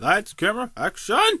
Lights, camera, action!